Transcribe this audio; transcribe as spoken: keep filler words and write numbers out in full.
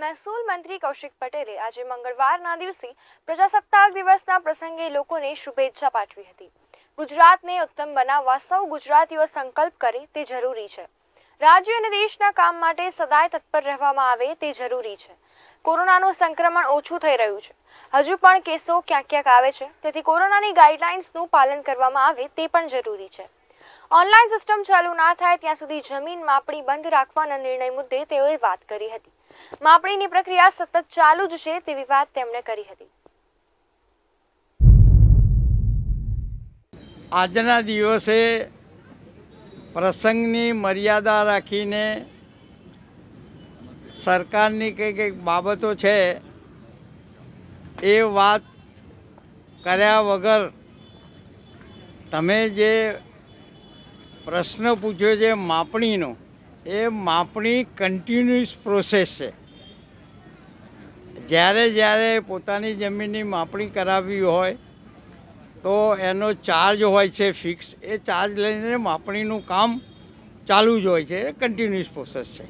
મહેસૂલ મંત્રી કૌશિક પટેલે આજે મંગળવારના દિવસે પ્રજાસત્તાક દિવસના પ્રસંગે લોકોને શુભેચ્છા પાઠવી હતી। ગુજરાતને ઉત્તમ બનાવવા સૌ ગુજરાતીઓ સંકલ્પ કરે તે જરૂરી છે। રાજ્ય અને દેશના કામ માટે સદાય તત્પર રહેવામાં આવે તે જરૂરી છે। કોરોનાનું સંક્રમણ ઓછું થઈ રહ્યું છે, હજુ પણ કેસો ક્યાંક ક્યાંક આવે છે, તેથી કોરોનાની ગાઈડલાઇન્સનું પાલન કરવામાં આવે તે પણ જરૂરી છે। ऑनलाइन सिस्टम चालू ना थाय त्यां सुधी जमीन मापणी बंद राखवाना निर्णय मुद्दे तेओए वात करी हती। मापणीनी प्रक्रिया सतत चालू ज छे तेवी वात તેમણે કરી હતી। આજના દિવસે પ્રસંગની મર્યાદા રાખીને સરકારની કઈ કઈ બાબતો છે એ વાત કર્યા વગર તમે જે प्रश्न पूछो जे मापणीनो ए मापणी कंटीन्यूअस प्रोसेस है। ज्यारे ज्यारे पोतानी जमीननी मापणी करावी होय तो एनो चार्ज होय छे फिक्स, ए चार्ज लईने मापणीनुं काम चालू ज होय छे। कंटीन्यूअस प्रोसेस है।